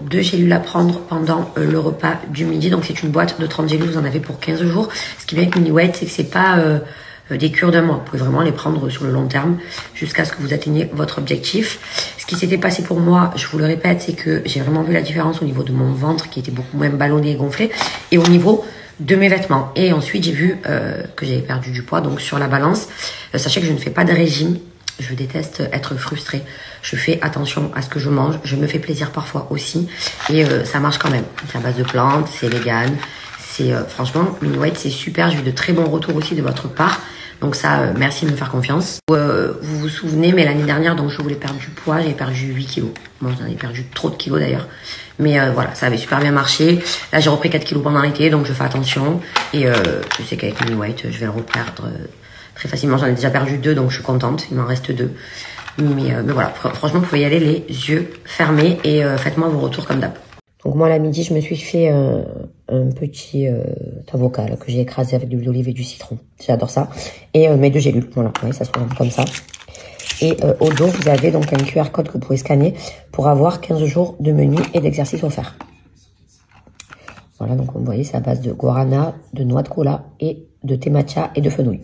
2 gélules à prendre pendant le repas du midi. Donc c'est une boîte de 30 gélules, vous en avez pour 15 jours. Ce qui est bien avec Newwhite, c'est que c'est pas des cures d'un mois. Vous pouvez vraiment les prendre sur le long terme jusqu'à ce que vous atteigniez votre objectif. Ce qui s'était passé pour moi, je vous le répète, c'est que j'ai vraiment vu la différence au niveau de mon ventre qui était beaucoup moins ballonné et gonflé et au niveau de mes vêtements. Et ensuite, j'ai vu que j'avais perdu du poids. Donc sur la balance, sachez que je ne fais pas de régime. Je déteste être frustrée. Je fais attention à ce que je mange. Je me fais plaisir parfois aussi. Et ça marche quand même. C'est à base de plantes, c'est vegan. C'est franchement, Newwhite, c'est super. J'ai eu de très bons retours aussi de votre part. Donc ça, merci de me faire confiance. Vous vous souvenez, mais l'année dernière, donc je voulais perdre du poids. J'ai perdu 8 kilos. Moi, j'en ai perdu trop de kilos d'ailleurs. Mais voilà, ça avait super bien marché. Là, j'ai repris 4 kilos pendant l'été. Donc je fais attention. Et je sais qu'avec Newwhite, je vais le reperdre très facilement. J'en ai déjà perdu 2, donc je suis contente. Il m'en reste 2. Mais voilà, franchement, vous pouvez y aller les yeux fermés et faites-moi vos retours comme d'hab. Donc moi, à la midi, je me suis fait un petit avocat là, que j'ai écrasé avec de l'huile d'olive et du citron. J'adore ça. Et mes 2 gélules, voilà, ouais, ça se présente comme ça. Et au dos, vous avez donc un QR code que vous pouvez scanner pour avoir 15 jours de menu et d'exercice offerts. Voilà, donc vous voyez, c'est à base de guarana, de noix de cola et de thé matcha et de fenouil.